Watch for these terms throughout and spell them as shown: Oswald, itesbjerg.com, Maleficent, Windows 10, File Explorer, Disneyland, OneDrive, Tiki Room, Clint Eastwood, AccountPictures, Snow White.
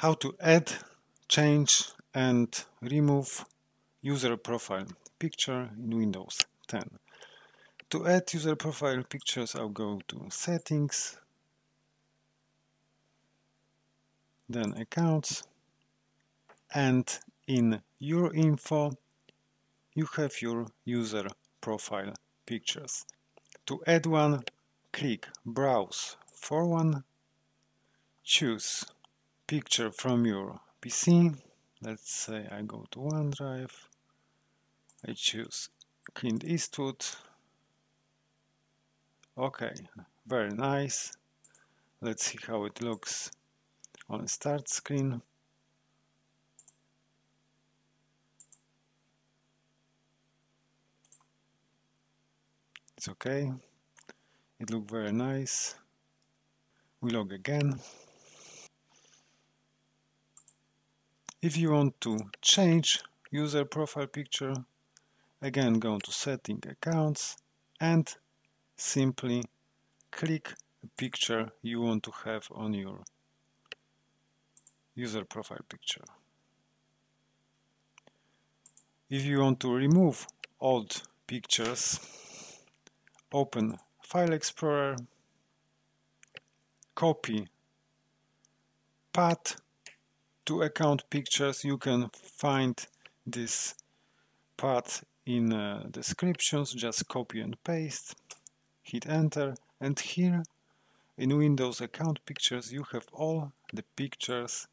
how to add, change and remove user profile picture in Windows 10. To add user profile pictures, I'll go to Settings, then Accounts, and in Your Info you have your user profile pictures. To add one, click Browse for one, choose picture from your PC. Let's say I go to OneDrive, I choose Clint Eastwood. Okay, very nice. Let's see how it looks on start screen. It's okay. It looks very nice. We log again. If you want to change user profile picture, again go to Setting, Accounts, and simply click the picture you want to have on your user profile picture. If you want to remove old pictures, open File Explorer, copy path to AccountPictures. You can find this path in descriptions, just copy and paste. Hit enter, and here in Windows Account Pictures you have all the pictures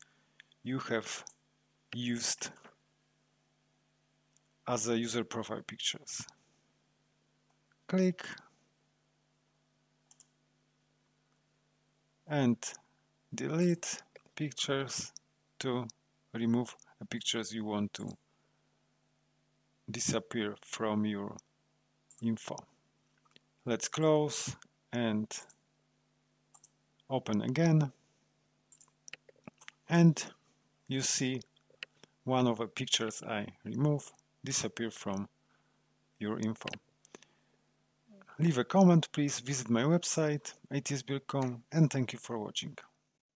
you have used as a user profile pictures. Click and delete pictures to remove the pictures you want to disappear from your info. Let's close and open again, and you see one of the pictures I remove disappear from your info. Leave a comment, please. Visit my website itesbjerg.com, and thank you for watching.